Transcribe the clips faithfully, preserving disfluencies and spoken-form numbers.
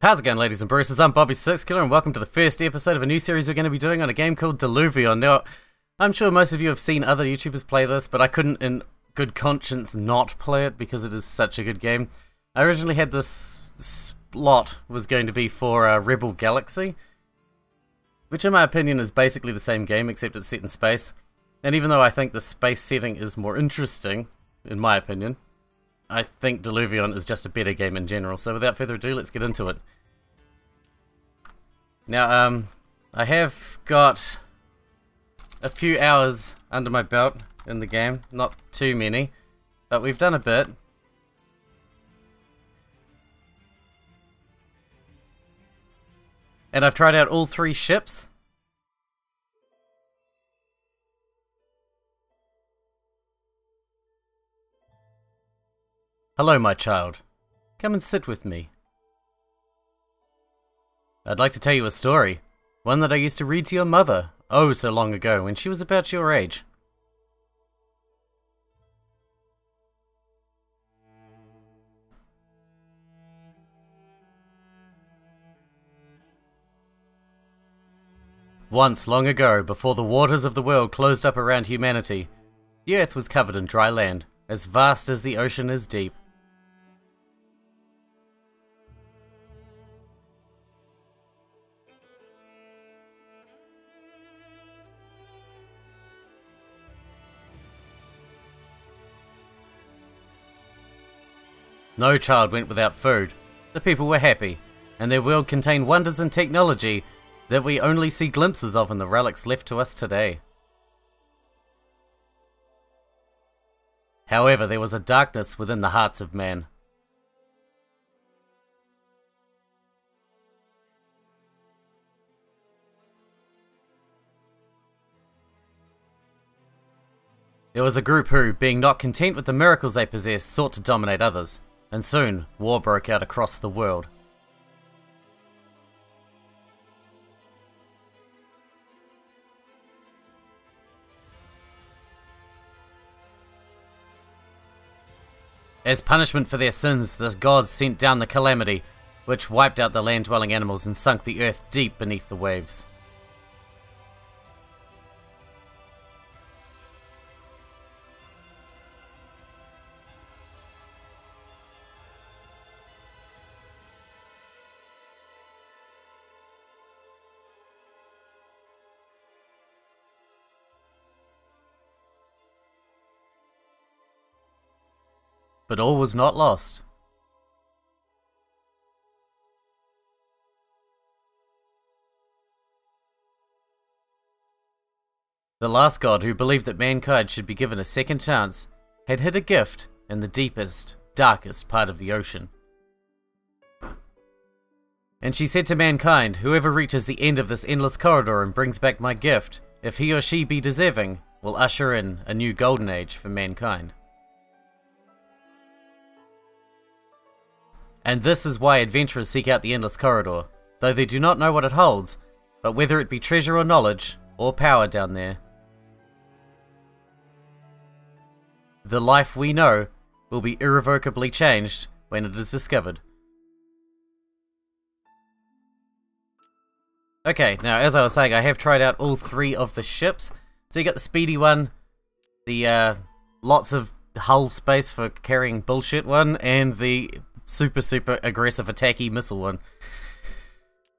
How's it going, ladies and bruises? I'm Bobby Sixkiller, and welcome to the first episode of a new series we're going to be doing on a game called Diluvion. Now, I'm sure most of you have seen other YouTubers play this, but I couldn't in good conscience not play it because it is such a good game. I originally had this slot was going to be for uh, Rebel Galaxy, which in my opinion is basically the same game except it's set in space. And even though I think the space setting is more interesting, in my opinion, I think Diluvion is just a better game in general, so without further ado, let's get into it. Now, um, I have got a few hours under my belt in the game, not too many, but we've done a bit. And I've tried out all three ships. Hello, my child. Come and sit with me. I'd like to tell you a story. One that I used to read to your mother, oh so long ago, when she was about your age. Once, long ago, before the waters of the world closed up around humanity, the earth was covered in dry land, as vast as the ocean is deep. No child went without food. The people were happy, and their world contained wonders and technology that we only see glimpses of in the relics left to us today. However, there was a darkness within the hearts of man. There was a group who, being not content with the miracles they possessed, sought to dominate others, and soon war broke out across the world. As punishment for their sins, the gods sent down the calamity, which wiped out the land-dwelling animals and sunk the earth deep beneath the waves. But all was not lost. The last god, who believed that mankind should be given a second chance, had hid a gift in the deepest, darkest part of the ocean. And she said to mankind, whoever reaches the end of this endless corridor and brings back my gift, if he or she be deserving, will usher in a new golden age for mankind. And this is why adventurers seek out the Endless Corridor, though they do not know what it holds, but whether it be treasure or knowledge, or power down there, the life we know will be irrevocably changed when it is discovered. Okay, now as I was saying, I have tried out all three of the ships. So you got the speedy one, the uh, lots of hull space for carrying bullshit one, and the super super aggressive attacky missile one.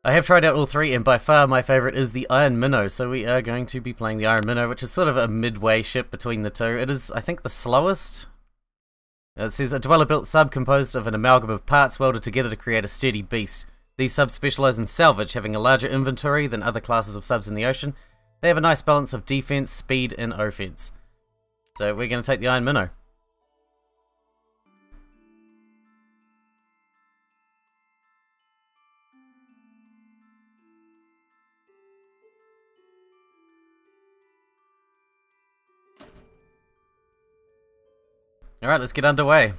I have tried out all three, and by far my favourite is the Iron Minnow, so we are going to be playing the Iron Minnow, which is sort of a midway ship between the two. It is, I think, the slowest. It says, a dweller-built sub composed of an amalgam of parts welded together to create a sturdy beast. These subs specialise in salvage, having a larger inventory than other classes of subs in the ocean. They have a nice balance of defence, speed and offence. So we're going to take the Iron Minnow. Alright, let's get underway.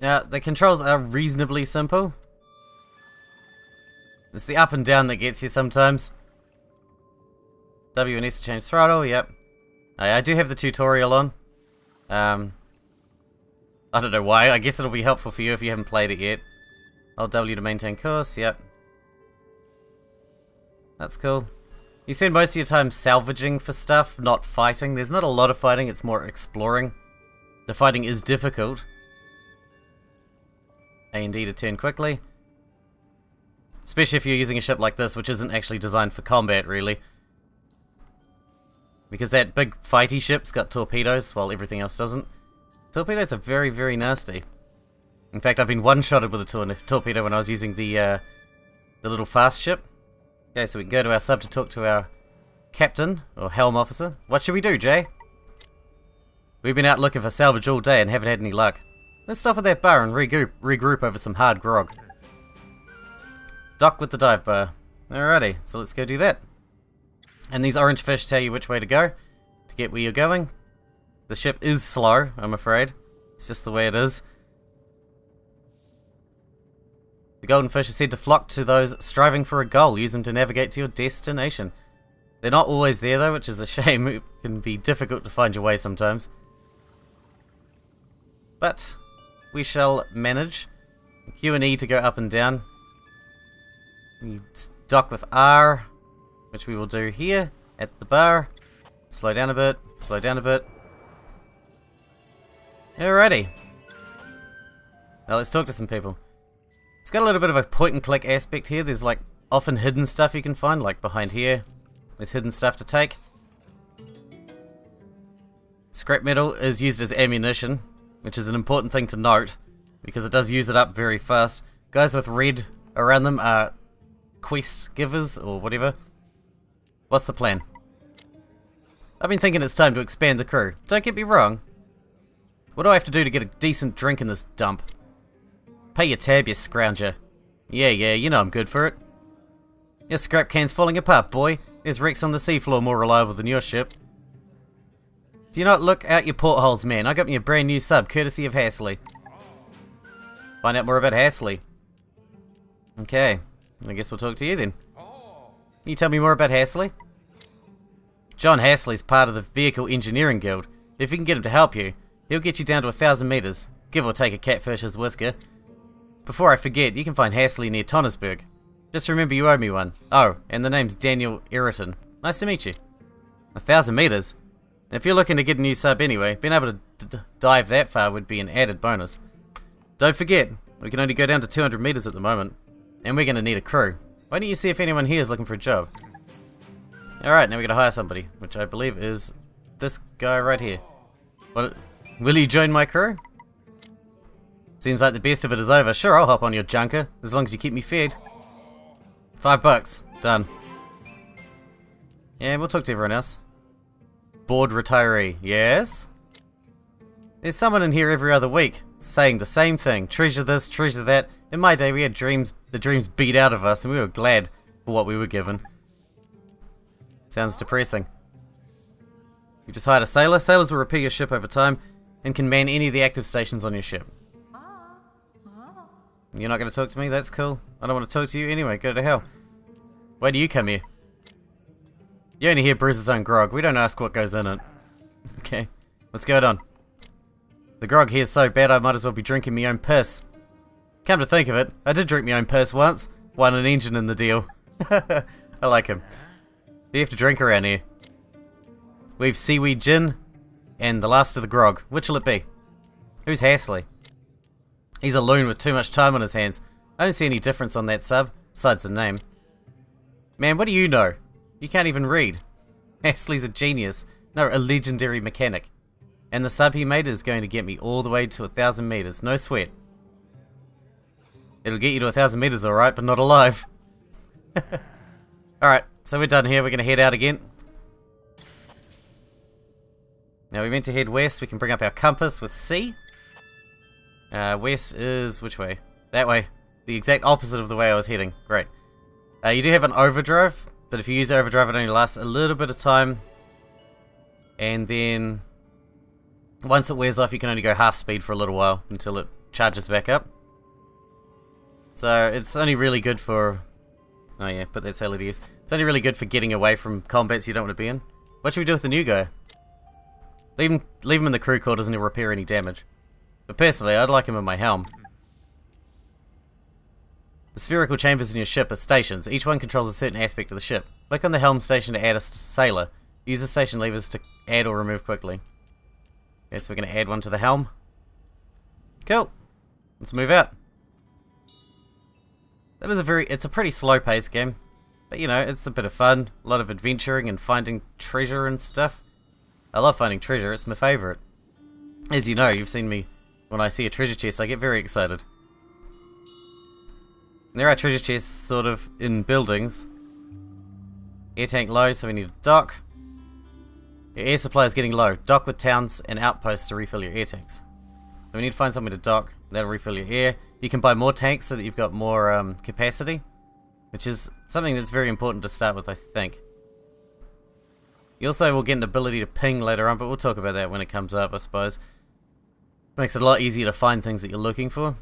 Now, the controls are reasonably simple. It's the up and down that gets you sometimes. W and S to change throttle, yep. I, I do have the tutorial on. Um, I don't know why, I guess it'll be helpful for you if you haven't played it yet. Oh, W to maintain course, yep. That's cool. You spend most of your time salvaging for stuff, not fighting. There's not a lot of fighting, it's more exploring. The fighting is difficult. A and D to turn quickly. Especially if you're using a ship like this, which isn't actually designed for combat, really. Because that big fighty ship's got torpedoes, while everything else doesn't. Torpedoes are very, very nasty. In fact, I've been one-shotted with a tor torpedo when I was using the uh, the little fast ship. Okay, so we can go to our sub to talk to our captain, or helm officer. What should we do, Jay? We've been out looking for salvage all day and haven't had any luck. Let's stop at that bar and regroup, regroup over some hard grog. Dock with the dive bar. Alrighty, so let's go do that. And these orange fish tell you which way to go, to get where you're going. The ship is slow, I'm afraid. It's just the way it is. The golden fish is said to flock to those striving for a goal. Use them to navigate to your destination. They're not always there though, which is a shame. It can be difficult to find your way sometimes. But we shall manage. Q and E to go up and down. You dock with R, which we will do here at the bar. Slow down a bit, slow down a bit. Alrighty. Now let's talk to some people. It's got a little bit of a point and click aspect here. There's like often hidden stuff you can find, like behind here. There's hidden stuff to take. Scrap metal is used as ammunition, which is an important thing to note because it does use it up very fast. Guys with red around them are quest givers or whatever. What's the plan? I've been thinking it's time to expand the crew. Don't get me wrong. What do I have to do to get a decent drink in this dump? Pay your tab, you scrounger. Yeah, yeah, you know I'm good for it. Your scrap can's falling apart, boy. There's wrecks on the seafloor more reliable than your ship. Do you not look out your portholes, man? I got me a brand new sub, courtesy of Hasley. Find out more about Hasley. Okay. I guess we'll talk to you then. Can you tell me more about Hasley? John Hasley's part of the Vehicle Engineering Guild. If you can get him to help you, he'll get you down to a thousand meters, give or take a catfish's whisker. Before I forget, you can find Hasley near Tonnesburg. Just remember you owe me one. Oh, and the name's Daniel Eriton. Nice to meet you. A thousand meters? And if you're looking to get a new sub anyway, being able to d dive that far would be an added bonus. Don't forget, we can only go down to two hundred meters at the moment. And we're going to need a crew. Why don't you see if anyone here is looking for a job? Alright, now we gotta hire somebody, which I believe is this guy right here. What, will you join my crew? Seems like the best of it is over. Sure, I'll hop on your junker, as long as you keep me fed. Five bucks. Done. Yeah, we'll talk to everyone else. Bored retiree. Yes? There's someone in here every other week, saying the same thing. Treasure this, treasure that. In my day, we had dreams, the dreams beat out of us, and we were glad for what we were given. Sounds depressing. You just hired a sailor. Sailors will repair your ship over time and can man any of the active stations on your ship. You're not going to talk to me? That's cool. I don't want to talk to you anyway. Go to hell. Why do you come here? You only hear Bruce's own grog. We don't ask what goes in it. Okay. What's going on? The grog here's so bad I might as well be drinking my own piss. Come to think of it, I did drink my own piss once. Won an engine in the deal. I like him. You have to drink around here. We've seaweed gin and the last of the grog. Which'll it be? Who's Hasley? He's a loon with too much time on his hands. I don't see any difference on that sub, besides the name. Man, what do you know? You can't even read. Hasley's a genius. No, a legendary mechanic. And the sub he made is going to get me all the way to a thousand meters. No sweat. It'll get you to a thousand meters alright, but not alive. Alright, so we're done here, we're gonna head out again. Now we meant to head west, we can bring up our compass with C. Uh, west is which way? That way. The exact opposite of the way I was heading. Great. Uh, you do have an overdrive, but if you use overdrive it only lasts a little bit of time. And then once it wears off you can only go half speed for a little while until it charges back up. So it's only really good for, oh yeah, put that sailor to use. It's only really good for getting away from combats you don't want to be in. What should we do with the new guy? Leave him, leave him in the crew quarters and he'll repair any damage. But personally, I'd like him in my helm. The spherical chambers in your ship are stations. Each one controls a certain aspect of the ship. Click on the helm station to add a sailor. Use the station levers to add or remove quickly. Okay, so we're going to add one to the helm. Cool. Let's move out. That is a very, it's a pretty slow-paced game. But you know, it's a bit of fun. A lot of adventuring and finding treasure and stuff. I love finding treasure, it's my favourite. As you know, you've seen me, when I see a treasure chest, I get very excited. And there are treasure chests sort of in buildings. Air tank low, so we need a dock. Your air supply is getting low. Dock with towns and outposts to refill your air tanks. So we need to find somewhere to dock. That'll refill your air. You can buy more tanks so that you've got more um, capacity, which is something that's very important to start with, I think. You also will get an ability to ping later on, but we'll talk about that when it comes up, I suppose. Makes it a lot easier to find things that you're looking for.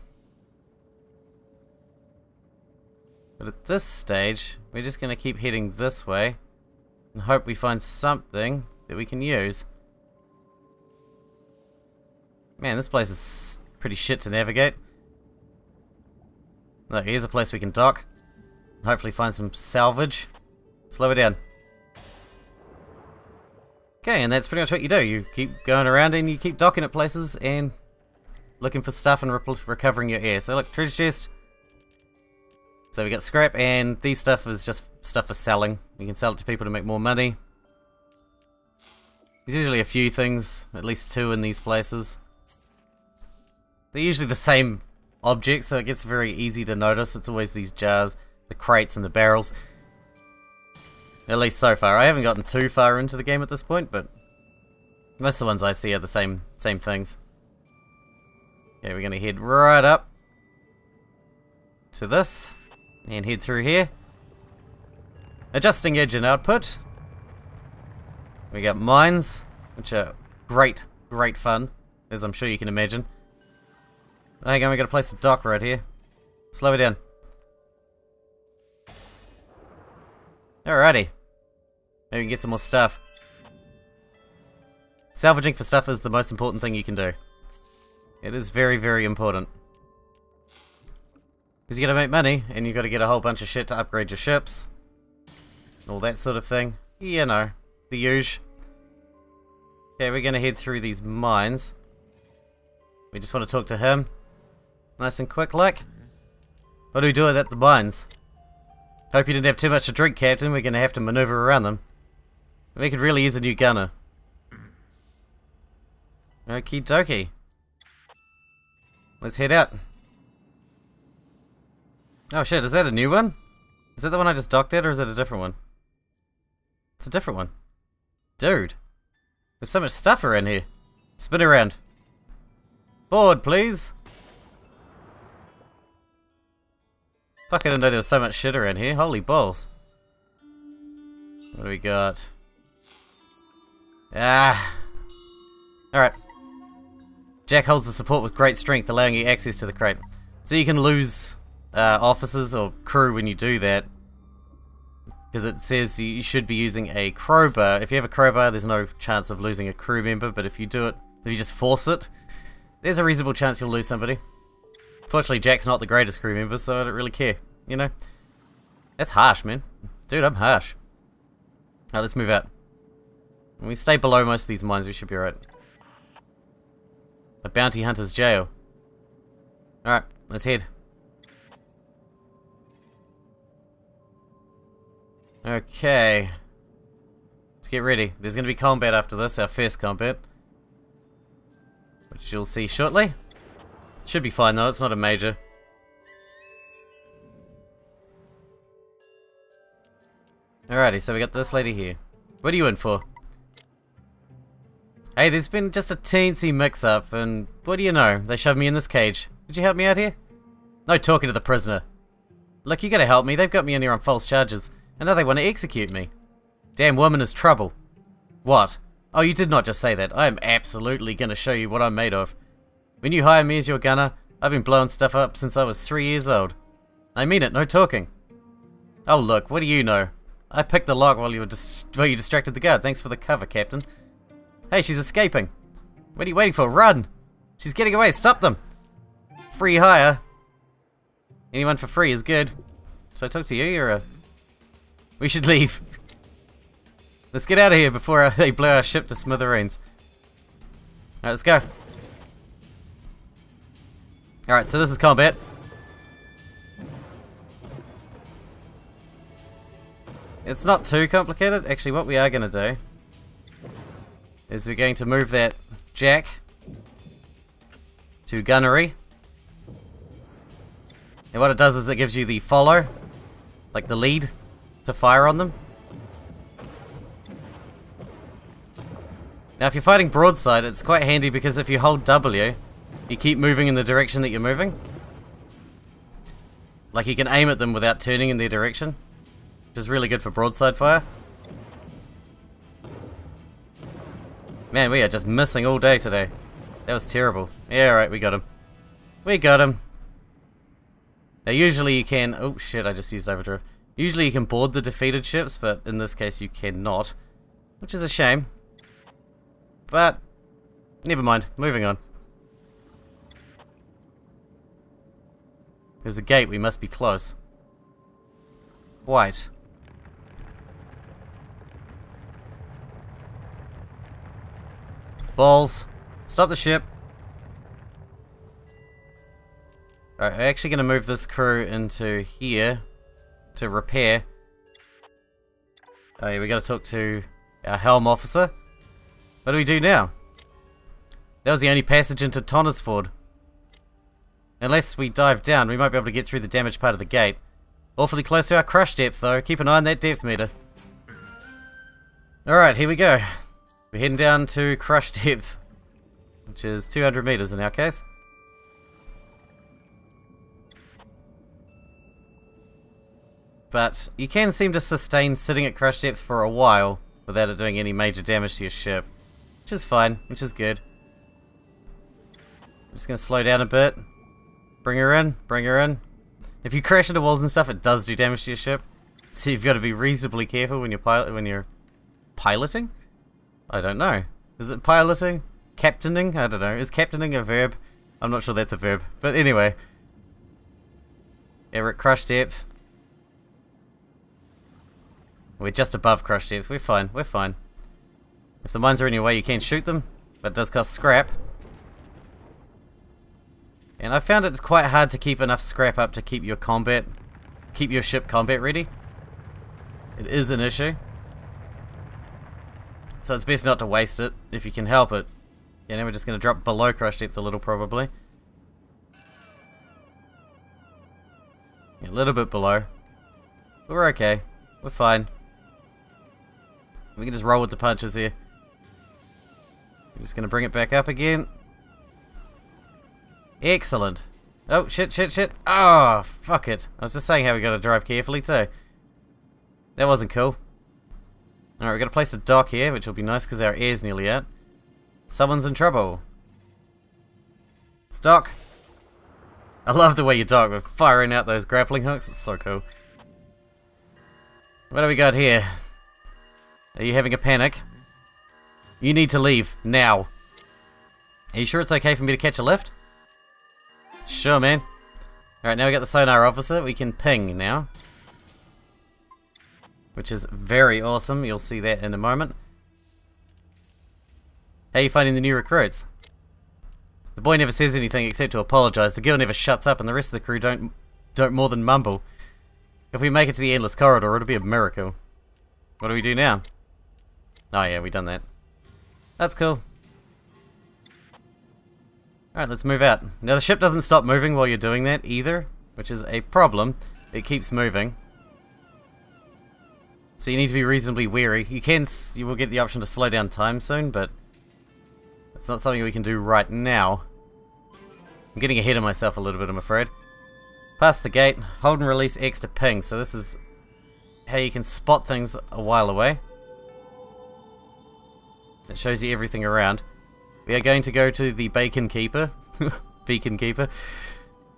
But at this stage, we're just going to keep heading this way and hope we find something that we can use. Man, this place is pretty shit to navigate. Look, here's a place we can dock. And hopefully find some salvage. Slow it down. Okay, and that's pretty much what you do. You keep going around and you keep docking at places and looking for stuff and recovering your air. So look, treasure chest. So we got scrap, and these stuff is just stuff for selling. You can sell it to people to make more money. There's usually a few things, at least two in these places. They're usually the same object, so it gets very easy to notice. It's always these jars, the crates and the barrels. At least so far. I haven't gotten too far into the game at this point, but most of the ones I see are the same same things. Okay, we're gonna head right up to this and head through here. Adjusting engine output. We got mines, which are great, great fun, as I'm sure you can imagine. Oh, hang on, we got a place to dock right here. Slow it down. Alrighty. Maybe we can get some more stuff. Salvaging for stuff is the most important thing you can do. It is very, very important. Because you gotta make money, and you gotta get a whole bunch of shit to upgrade your ships. All that sort of thing. You know, the usual. Okay, we're gonna head through these mines. We just want to talk to him. Nice and quick, like. What do we do at the mines? Hope you didn't have too much to drink, Captain. We're going to have to maneuver around them. We could really use a new gunner. Okie dokie. Let's head out. Oh shit, is that a new one? Is that the one I just docked at, or is it a different one? It's a different one. Dude. There's so much stuff around here. Spin around. Board, please. Fuck, I didn't know there was so much shit around here. Holy balls. What do we got? Ah. Alright. Jack holds the support with great strength, allowing you access to the crate. So you can lose uh, officers or crew when you do that. Because it says you should be using a crowbar. If you have a crowbar, there's no chance of losing a crew member, but if you do it, if you just force it, there's a reasonable chance you'll lose somebody. Fortunately, Jack's not the greatest crew member, so I don't really care, you know? That's harsh, man. Dude, I'm harsh. Alright, let's move out. When we stay below most of these mines, we should be alright. A bounty hunter's jail. Alright, let's head. Okay. Let's get ready. There's gonna be combat after this, our first combat. Which you'll see shortly. Should be fine though, it's not a major. Alrighty, so we got this lady here. What are you in for? Hey, there's been just a teensy mix-up, and what do you know? They shoved me in this cage. Could you help me out here? No talking to the prisoner. Look, you gotta help me. They've got me in here on false charges, and now they want to execute me. Damn woman is trouble. What? Oh, you did not just say that. I am absolutely gonna show you what I'm made of. When you hire me as your gunner, I've been blowing stuff up since I was three years old. I mean it, no talking. Oh look, what do you know? I picked the lock while you were dis while you distracted the guard. Thanks for the cover, Captain. Hey, she's escaping. What are you waiting for? Run! She's getting away, stop them! Free hire. Anyone for free is good. So I talk to you, you're a... We should leave. Let's get out of here before they blow our ship to smithereens. Alright, let's go. Alright, so this is combat. It's not too complicated. Actually, what we are going to do is we're going to move that jack to gunnery. And what it does is it gives you the follow, like the lead, to fire on them. Now if you're fighting broadside, it's quite handy because if you hold W, you keep moving in the direction that you're moving. Like you can aim at them without turning in their direction, which is really good for broadside fire. Man, we are just missing all day today. That was terrible. Yeah, alright, we got him. We got him. Now usually you can... Oh shit, I just used overdrive. Usually you can board the defeated ships, but in this case you cannot. Which is a shame. But, never mind, moving on. There's a gate, we must be close. White. Balls. Stop the ship. Alright, I'm actually going to move this crew into here to repair. Oh yeah, we got to talk to our helm officer. What do we do now? That was the only passage into Tonnesburg. Unless we dive down, we might be able to get through the damaged part of the gate. Awfully close to our crush depth though, keep an eye on that depth meter. Alright, here we go. We're heading down to crush depth, which is two hundred meters in our case. But you can seem to sustain sitting at crush depth for a while without it doing any major damage to your ship. Which is fine, which is good. I'm just going to slow down a bit. Bring her in, bring her in. If you crash into walls and stuff, it does do damage to your ship. So you've got to be reasonably careful when you're pilot when you're piloting? I don't know. Is it piloting? Captaining? I don't know. Is captaining a verb? I'm not sure that's a verb. But anyway. Yeah, we're at crush depth. We're just above crush depth. We're fine. We're fine. If the mines are in your way, you can shoot them, but it does cost scrap. And I found it's quite hard to keep enough scrap up to keep your combat, keep your ship combat ready. It is an issue. So it's best not to waste it, if you can help it. Yeah, now we're just going to drop below crush depth a little, probably. Yeah, a little bit below. But we're okay. We're fine. We can just roll with the punches here. I'm just going to bring it back up again. Excellent. Oh, shit, shit, shit. Oh, fuck it. I was just saying how we got to drive carefully too. That wasn't cool. Alright, we've got to place a dock here, which will be nice because our air's nearly out. Someone's in trouble. Let's dock. I love the way you dock. We're firing out those grappling hooks. It's so cool. What do we got here? Are you having a panic? You need to leave, now. Are you sure it's okay for me to catch a lift? Sure, man. Alright, now we got the sonar officer. We can ping now. Which is very awesome. You'll see that in a moment. How are you finding the new recruits? The boy never says anything except to apologise. The girl never shuts up and the rest of the crew don't, don't more than mumble. If we make it to the Endless Corridor, it'll be a miracle. What do we do now? Oh yeah, we done that. That's cool. Alright, let's move out. Now the ship doesn't stop moving while you're doing that either, which is a problem. It keeps moving. So you need to be reasonably wary. You can, you will get the option to slow down time soon, but it's not something we can do right now. I'm getting ahead of myself a little bit, I'm afraid. Past the gate, hold and release X to ping, so this is how you can spot things a while away. It shows you everything around. We are going to go to the Beacon Keeper. Beacon Keeper.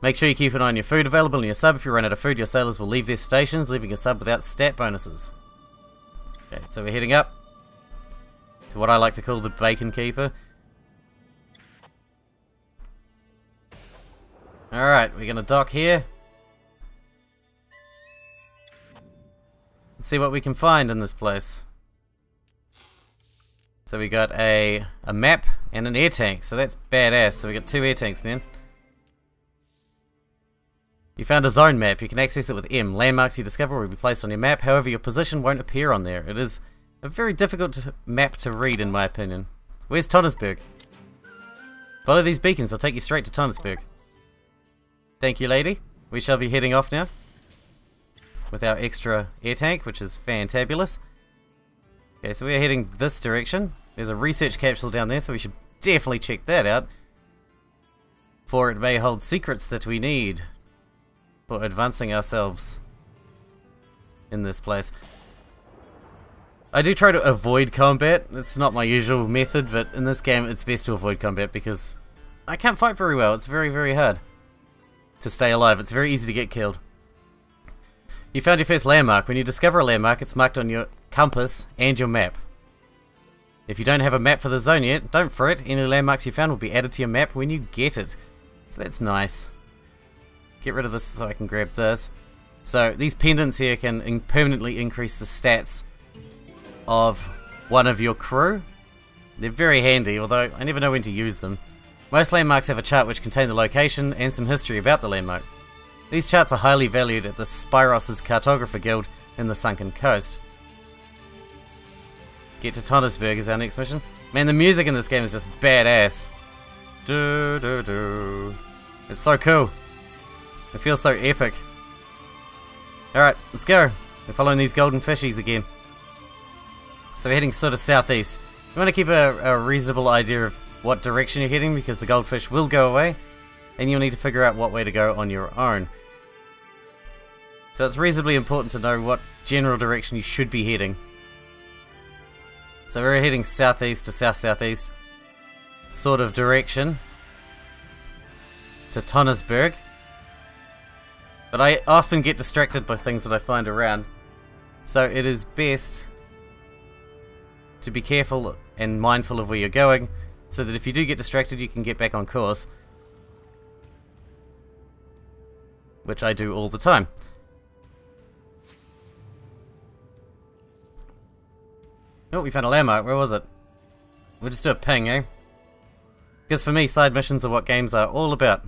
Make sure you keep an eye on your food available in your sub. If you run out of food, your sailors will leave their stations, leaving your sub without stat bonuses. Okay, so we're heading up to what I like to call the Beacon Keeper. Alright, we're gonna dock here. Let's see what we can find in this place. So we got a a map and an air tank, so that's badass. So we got two air tanks, man. You found a zone map. You can access it with M. Landmarks you discover will be placed on your map, however your position won't appear on there. It is a very difficult map to read in my opinion. Where's Tonnesburg? Follow these beacons, they'll take you straight to Tonnesburg. Thank you, lady. We shall be heading off now with our extra air tank, which is fantabulous. Okay, so we're heading this direction. There's a research capsule down there, so we should definitely check that out, for it may hold secrets that we need for advancing ourselves in this place. I do try to avoid combat. It's not my usual method, but in this game it's best to avoid combat because I can't fight very well. It's very, very hard to stay alive. It's very easy to get killed. You found your first landmark. When you discover a landmark, it's marked on your compass and your map. If you don't have a map for the zone yet, don't fret. Any landmarks you found will be added to your map when you get it. So that's nice. Get rid of this so I can grab this. So these pendants here can in permanently increase the stats of one of your crew. They're very handy, although I never know when to use them. Most landmarks have a chart which contain the location and some history about the landmark. These charts are highly valued at the Spyros's Cartographer Guild in the Sunken Coast. Get to Tonnesburg is our next mission. Man, the music in this game is just badass. Do do do. It's so cool. It feels so epic. Alright, let's go. We're following these golden fishies again. So we're heading sort of southeast. You want to keep a, a reasonable idea of what direction you're heading because the goldfish will go away and you'll need to figure out what way to go on your own. So it's reasonably important to know what general direction you should be heading. So we're heading southeast to south-southeast sort of direction to Tonnesburg. But I often get distracted by things that I find around, so it is best to be careful and mindful of where you're going, so that if you do get distracted you can get back on course, which I do all the time. Oh, we found a landmark. Where was it? We'll just do a ping, eh? Because for me, side missions are what games are all about.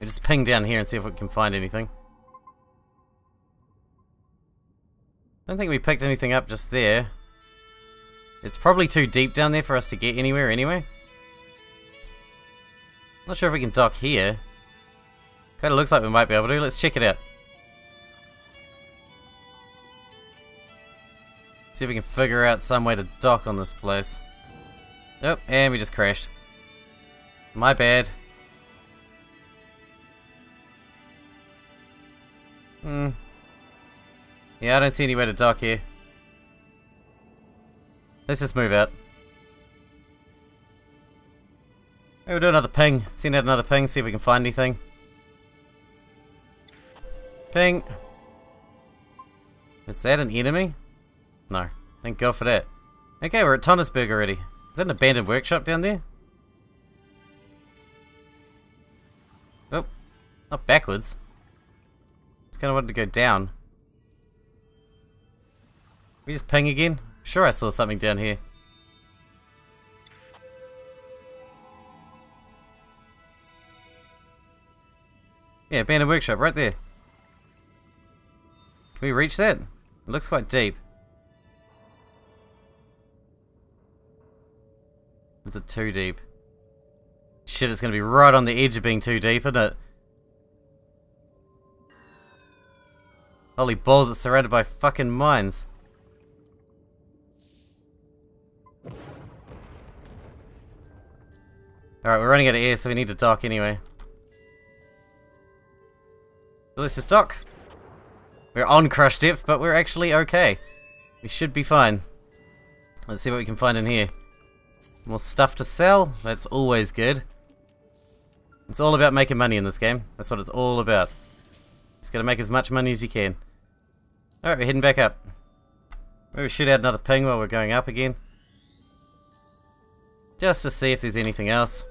We'll just ping down here and see if we can find anything. I don't think we picked anything up just there. It's probably too deep down there for us to get anywhere anyway. Not sure if we can dock here. Kinda looks like we might be able to. Let's check it out. See if we can figure out some way to dock on this place. Nope, oh, and we just crashed. My bad. Hmm. Yeah, I don't see any way to dock here. Let's just move out. Maybe we'll do another ping. Send out another ping, see if we can find anything. Ping! Is that an enemy? No. Thank God for that. Okay, we're at Tonnesburg already. Is that an abandoned workshop down there? Oh. Not backwards. Just kinda wanted to go down. We just ping again? Sure, I saw something down here. Yeah, abandoned workshop right there. Can we reach that? It looks quite deep. Is it too deep? Shit, it's gonna be right on the edge of being too deep, isn't it? Holy balls, it's surrounded by fucking mines. Alright, we're running out of air, so we need to dock anyway. So let's just dock. We're on crush depth, but we're actually okay. We should be fine. Let's see what we can find in here. More stuff to sell. That's always good. It's all about making money in this game. That's what it's all about. Just gotta make as much money as you can. Alright, we're heading back up. Maybe we should add another ping while we're going up again. Just to see if there's anything else.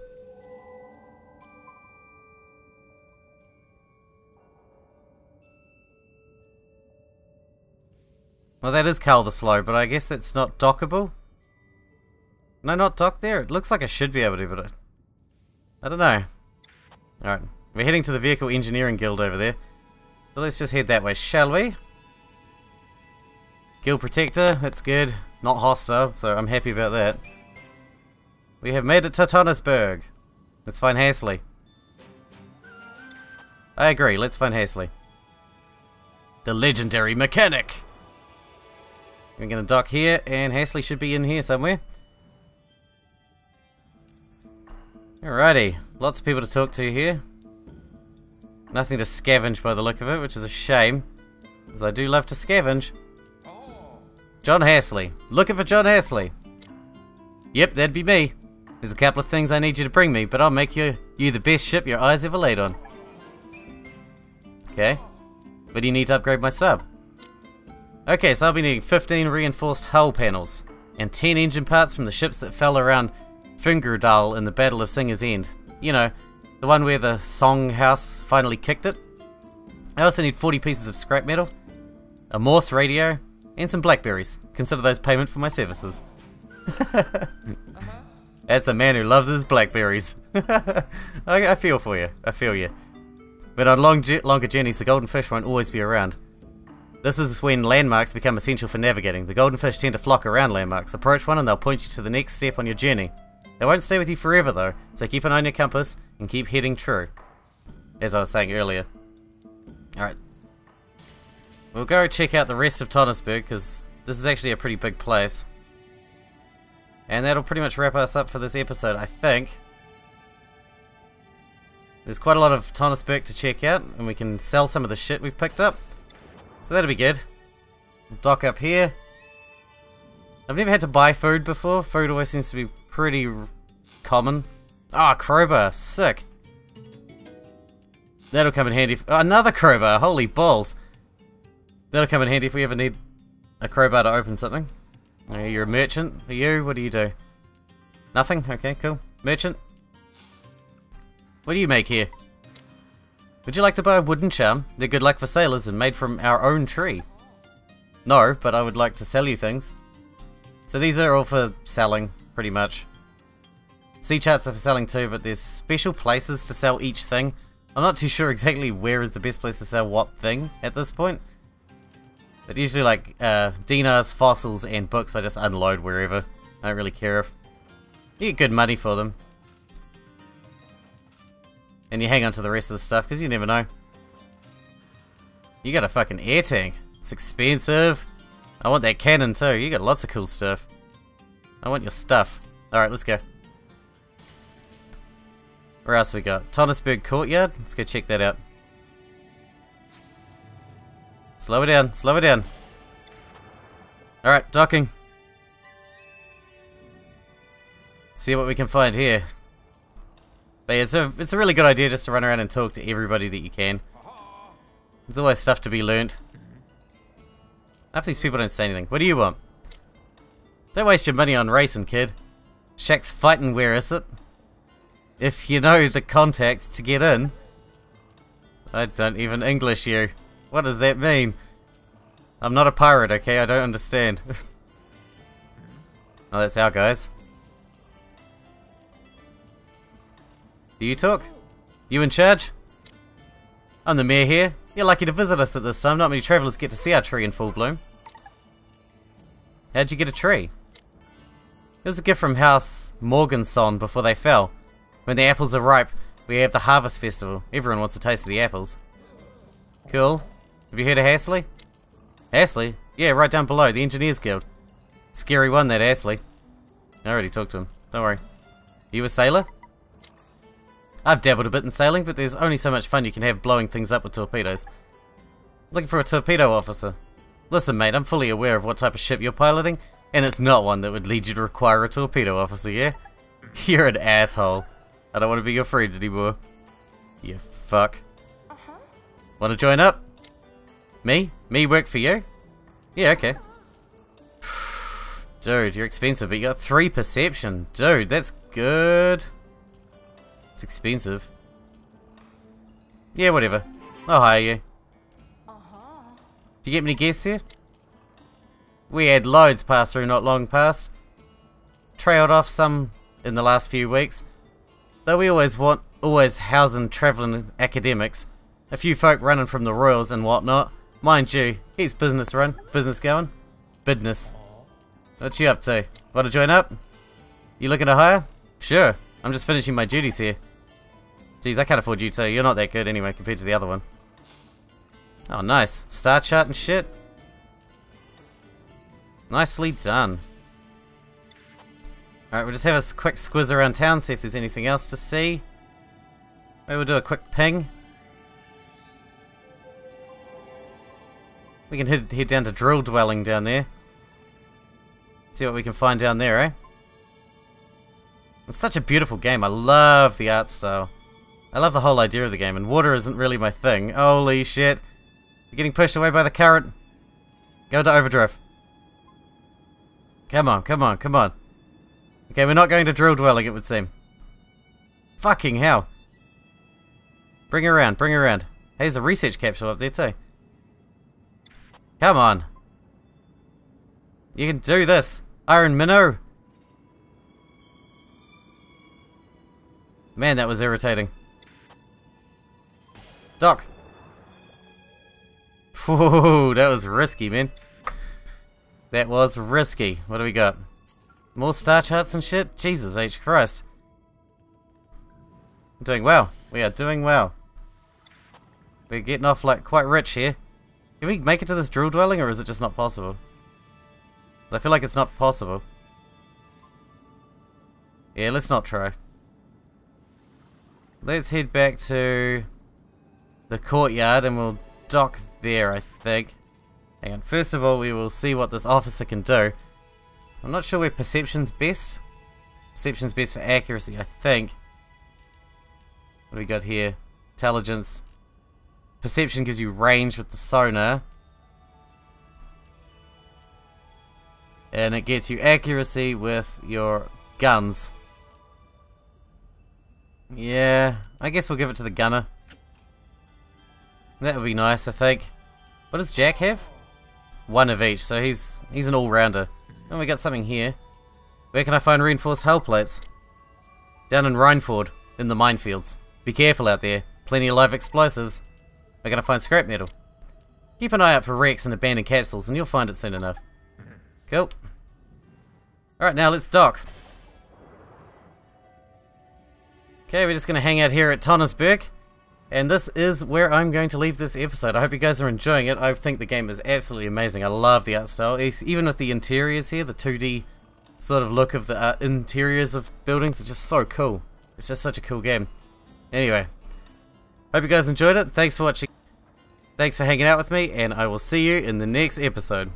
Well, that is Cal the Slow, but I guess that's not dockable? Can I not dock there? It looks like I should be able to, but I, I don't know. Alright, we're heading to the Vehicle Engineering Guild over there. So let's just head that way, shall we? Guild Protector, that's good. Not hostile, so I'm happy about that. We have made it to Tonnesburg. Let's find Hasley. I agree, let's find Hasley. The legendary mechanic! I'm gonna dock here, and Hasley should be in here somewhere. Alrighty, lots of people to talk to here. Nothing to scavenge by the look of it, which is a shame, because I do love to scavenge. John Hasley. Looking for John Hasley. Yep, that'd be me. There's a couple of things I need you to bring me, but I'll make you, you the best ship your eyes ever laid on. Okay. But you need to upgrade my sub. Okay, so I'll be needing fifteen reinforced hull panels and ten engine parts from the ships that fell around Fungrudal in the Battle of Singer's End. You know, the one where the Song House finally kicked it. I also need forty pieces of scrap metal, a Morse radio, and some blackberries. Consider those payment for my services. That's a man who loves his blackberries. I, I feel for you. I feel you. But on long je longer journeys, the golden fish won't always be around. This is when landmarks become essential for navigating. The golden fish tend to flock around landmarks. Approach one and they'll point you to the next step on your journey. They won't stay with you forever though, so keep an eye on your compass and keep heading true. As I was saying earlier. Alright. We'll go check out the rest of Tonnesburg, because this is actually a pretty big place. And that'll pretty much wrap us up for this episode, I think. There's quite a lot of Tonnesburg to check out, and we can sell some of the shit we've picked up. So that'll be good. Dock up here. I've never had to buy food before. Food always seems to be pretty common. Ah, oh, crowbar. Sick. That'll come in handy. F Another crowbar. Holy balls. That'll come in handy if we ever need a crowbar to open something. Okay, you're a merchant. Are you? What do you do? Nothing? Okay, cool. Merchant. What do you make here? Would you like to buy a wooden charm? They're good luck for sailors and made from our own tree. No, but I would like to sell you things. So these are all for selling, pretty much. Sea charts are for selling too, but there's special places to sell each thing. I'm not too sure exactly where is the best place to sell what thing at this point. But usually like uh, dinars, fossils and books I just unload wherever. I don't really care if you get good money for them. And you hang on to the rest of the stuff, because you never know. You got a fucking air tank. It's expensive. I want that cannon too. You got lots of cool stuff. I want your stuff. Alright, let's go. Where else have we got? Tonnesburg Courtyard? Let's go check that out. Slow it down. Slow it down. Alright, docking. See what we can find here. But yeah, it's a, it's a really good idea just to run around and talk to everybody that you can. There's always stuff to be learnt. Half these people don't say anything. What do you want? Don't waste your money on racing, kid. Shaq's fighting, where is it? If you know the contacts to get in. I don't even English you. What does that mean? I'm not a pirate, okay? I don't understand. Oh, that's our guys. Do you talk? You in charge? I'm the mayor here. You're lucky to visit us at this time. Not many travellers get to see our tree in full bloom. How'd you get a tree? It was a gift from House Morganson before they fell. When the apples are ripe, we have the harvest festival. Everyone wants a taste of the apples. Cool. Have you heard of Hasley? Hasley? Yeah, right down below, the Engineers Guild. Scary one, that Hasley. I already talked to him. Don't worry. You a sailor? I've dabbled a bit in sailing, but there's only so much fun you can have blowing things up with torpedoes. Looking for a torpedo officer. Listen, mate, I'm fully aware of what type of ship you're piloting, and it's not one that would lead you to require a torpedo officer, yeah? You're an asshole. I don't want to be your friend anymore. You fuck. Uh-huh. Want to join up? Me? Me work for you? Yeah, okay. Dude, you're expensive, but you got three perception. Dude, that's good. It's expensive. Yeah, whatever. I'll hire you. Uh-huh. Do you get many guests here? We had loads pass through not long past. Trailed off some in the last few weeks. Though we always want, always housing travelling academics. A few folk running from the royals and whatnot. Mind you, he's business run, business going. Business. What you up to? Want to join up? You looking to hire? Sure. I'm just finishing my duties here. Jeez, I can't afford you too. You're not that good anyway compared to the other one. Oh, nice. Star chart and shit. Nicely done. Alright, we'll just have a quick squiz around town, see if there's anything else to see. Maybe we'll do a quick ping. We can head, head down to Drill Dwelling down there. See what we can find down there, eh? It's such a beautiful game. I love the art style. I love the whole idea of the game, and water isn't really my thing. Holy shit. You're getting pushed away by the current. Go to Overdrive. Come on, come on, come on. Okay, we're not going to Drill Dwelling, it would seem. Fucking hell. Bring her around, bring her around. Hey, there's a research capsule up there too. Come on. You can do this, Iron Minnow. Man, that was irritating. Doc. Whoa, that was risky, man. That was risky. What do we got? More star charts and shit? Jesus H. Christ. I'm doing well. We are doing well. We're getting off like quite rich here. Can we make it to this Drill Dwelling, or is it just not possible? I feel like it's not possible. Yeah, let's not try. Let's head back to the courtyard and we'll dock there, I think. Hang on, first of all we will see what this officer can do. I'm not sure where perception's best. Perception's best for accuracy, I think. What do we got here? Intelligence. Perception gives you range with the sonar. And it gets you accuracy with your guns. Yeah, I guess we'll give it to the gunner. That would be nice, I think. What does Jack have? One of each, so he's he's an all-rounder. And we got something here. Where can I find reinforced hull plates? Down in Rhineford, in the minefields. Be careful out there. Plenty of live explosives. We're gonna find scrap metal. Keep an eye out for wrecks and abandoned capsules, and you'll find it soon enough. Cool. Alright, now let's dock. Okay, we're just gonna hang out here at Tonnesburg. And this is where I'm going to leave this episode. I hope you guys are enjoying it. I think the game is absolutely amazing. I love the art style. Even with the interiors here, the two D sort of look of the uh, interiors of buildings is just so cool. It's just such a cool game. Anyway, hope you guys enjoyed it. Thanks for watching. Thanks for hanging out with me, and I will see you in the next episode.